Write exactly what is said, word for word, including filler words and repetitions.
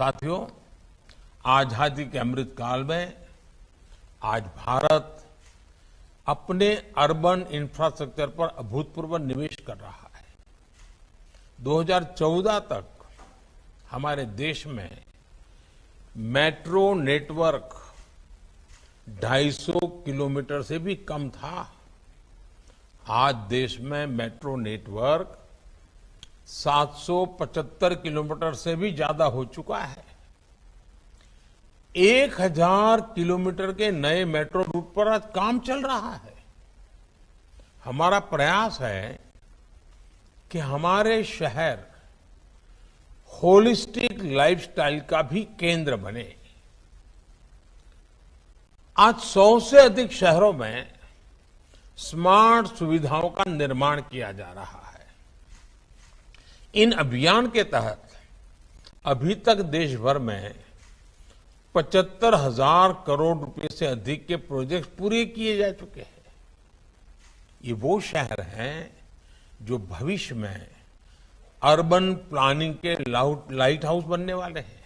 साथियों, आजादी के अमृतकाल में आज भारत अपने अर्बन इंफ्रास्ट्रक्चर पर अभूतपूर्व निवेश कर रहा है। दो हज़ार चौदह तक हमारे देश में मेट्रो नेटवर्क ढाई सौ किलोमीटर से भी कम था। आज देश में मेट्रो नेटवर्क सात सौ पचहत्तर किलोमीटर से भी ज्यादा हो चुका है। एक हज़ार किलोमीटर के नए मेट्रो रूट पर आज काम चल रहा है। हमारा प्रयास है कि हमारे शहर होलिस्टिक लाइफस्टाइल का भी केंद्र बने। आज सौ से अधिक शहरों में स्मार्ट सुविधाओं का निर्माण किया जा रहा है। इन अभियान के तहत अभी तक देश भर में पचहत्तर हजार करोड़ रुपए से अधिक के प्रोजेक्ट पूरे किए जा चुके हैं। ये वो शहर हैं जो भविष्य में अर्बन प्लानिंग के लाइट हाउस बनने वाले हैं।